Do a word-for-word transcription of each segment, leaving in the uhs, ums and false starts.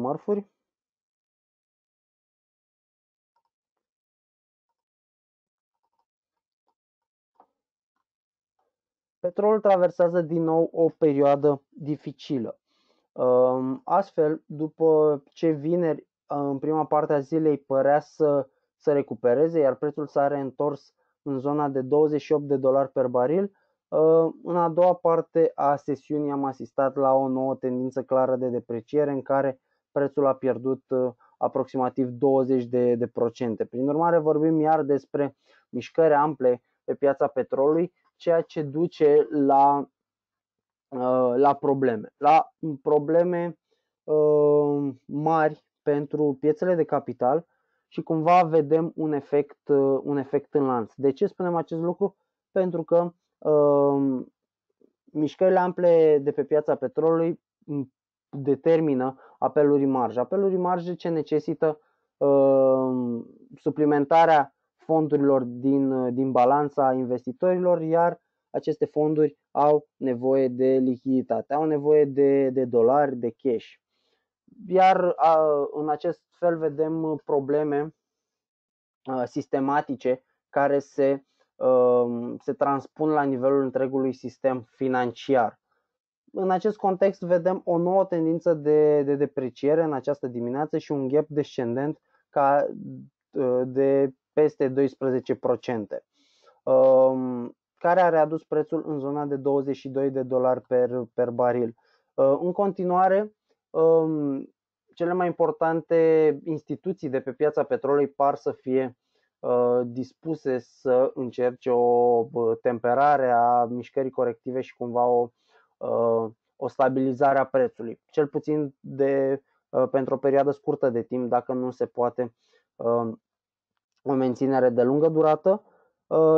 marfuri. Petrolul traversează din nou o perioadă dificilă. Astfel, după ce vineri, în prima parte a zilei, părea să se recupereze, iar prețul s-a reîntors în zona de douăzeci și opt de dolari per baril. În a doua parte a sesiunii am asistat la o nouă tendință clară de depreciere, în care prețul a pierdut aproximativ douăzeci de procente. Prin urmare, vorbim iar despre mișcări ample pe piața petrolului, ceea ce duce la, la probleme, la probleme mari pentru piețele de capital și cumva vedem un efect, un efect în lanț. De ce spunem acest lucru? Pentru că mișcările ample de pe piața petrolului determină apeluri marge, apeluri marge ce necesită suplimentarea fondurilor din, din balanța investitorilor, iar aceste fonduri au nevoie de lichiditate, au nevoie de, de dolari, de cash. Iar a, în acest fel vedem probleme a, sistematice care se, a, se transpun la nivelul întregului sistem financiar. În acest context vedem o nouă tendință de, de depreciere în această dimineață și un gap descendent ca de peste doisprezece procente, care a readus prețul în zona de douăzeci și doi de dolari per, per baril. În continuare, cele mai importante instituții de pe piața petrolului par să fie dispuse să încerce o temperare a mișcării corective și cumva o, o stabilizare a prețului, cel puțin de, pentru o perioadă scurtă de timp, dacă nu se poate o menținere de lungă durată.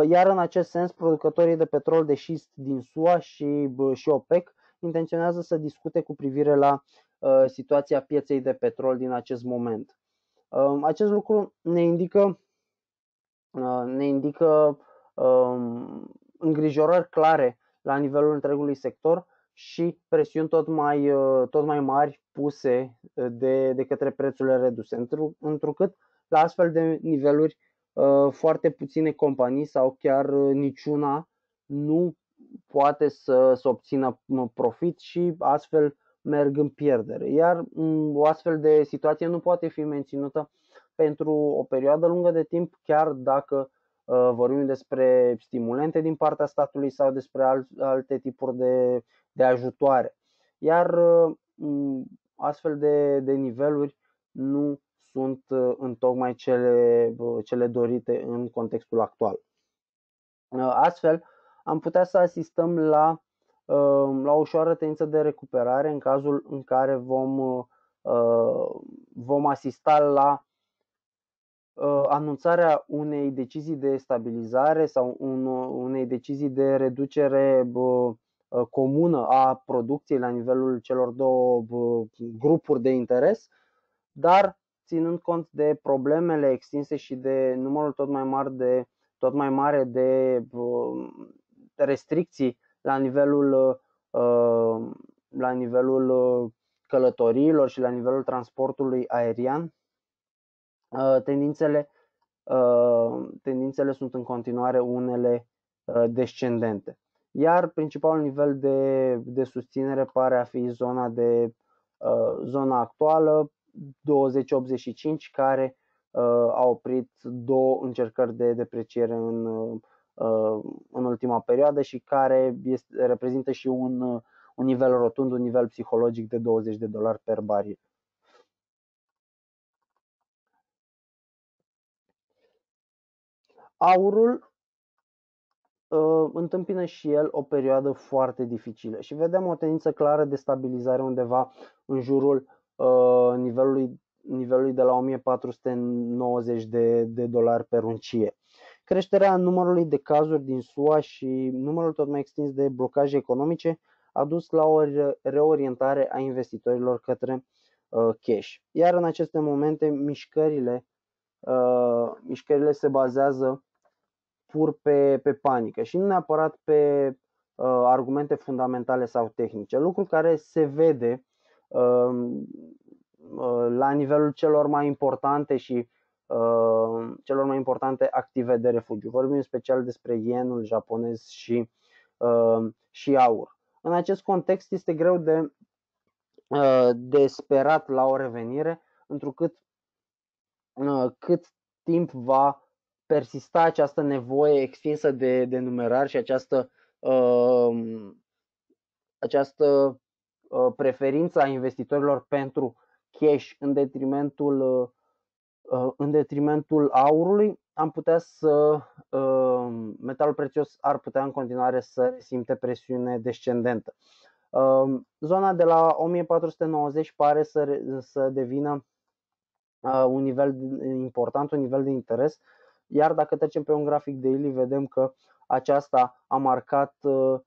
Iar în acest sens, producătorii de petrol de șist din S U A și, și OPEC intenționează să discute cu privire la uh, situația pieței de petrol din acest moment. Uh, acest lucru ne indică, uh, ne indică uh, îngrijorări clare la nivelul întregului sector și presiuni tot mai, uh, tot mai mari puse de, de către prețurile reduse, întru, întrucât la astfel de niveluri foarte puține companii sau chiar niciuna nu poate să, să obțină profit și astfel merg în pierdere. Iar o astfel de situație nu poate fi menținută pentru o perioadă lungă de timp, chiar dacă vorbim despre stimulente din partea statului sau despre alte tipuri de, de ajutoare. Iar astfel de, de niveluri nu sunt întocmai cele, cele dorite în contextul actual. Astfel, am putea să asistăm la, la o ușoară tendință de recuperare în cazul în care vom, vom asista la anunțarea unei decizii de stabilizare sau unei decizii de reducere comună a producției la nivelul celor două grupuri de interes, dar ținând cont de problemele extinse și de numărul tot mai mare de, tot mai mare de restricții la nivelul, la nivelul călătoriilor și la nivelul transportului aerian, tendințele, tendințele sunt în continuare unele descendente. Iar principalul nivel de, de susținere pare a fi zona, de, zona actuală, douăzeci optzeci și cinci, care uh, a oprit două încercări de depreciere în, uh, în ultima perioadă și care este, reprezintă și un, un nivel rotund, un nivel psihologic de douăzeci de dolari per baril. Aurul uh, întâmpină și el o perioadă foarte dificilă și vedem o tendință clară de stabilizare undeva în jurul Nivelului, nivelului de la o mie patru sute nouăzeci de, de dolari per uncie. Creșterea numărului de cazuri din S U A și numărul tot mai extins de blocaje economice a dus la o reorientare a investitorilor către uh, cash. Iar în aceste momente mișcările, uh, mișcările se bazează pur pe, pe panică și nu neapărat pe uh, argumente fundamentale sau tehnice, lucru care se vede la nivelul celor mai importante și uh, celor mai importante active de refugiu. Vorbim special despre ienul japonez și, uh, și aur. În acest context este greu de, uh, de sperat la o revenire, întrucât uh, cât timp va persista această nevoie extinsă de, de numerar și această, uh, această uh, preferință a investitorilor pentru cash în detrimentul, uh, în detrimentul aurului, am putea să uh, metalul prețios ar putea în continuare să simte presiune descendentă. Uh, zona de la o mie patru sute nouăzeci pare să, să devină uh, un nivel important, un nivel de interes. Iar dacă trecem pe un grafic daily, vedem că aceasta a marcat uh,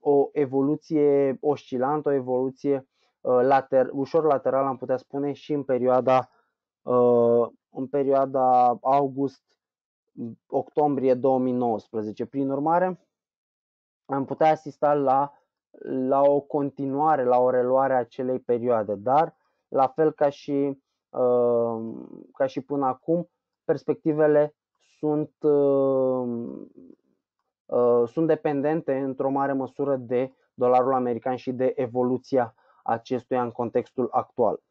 o evoluție oscilantă, o evoluție uh, later, ușor laterală, am putea spune, și în perioada, uh, în perioada august-octombrie două mii nouăsprezece. Prin urmare, am putea asista la, la o continuare, la o reluare a acelei perioade, dar la fel ca și, uh, ca și până acum, perspectivele sunt, uh, uh, sunt dependente într-o mare măsură de dolarul american și de evoluția acestuia în contextul actual.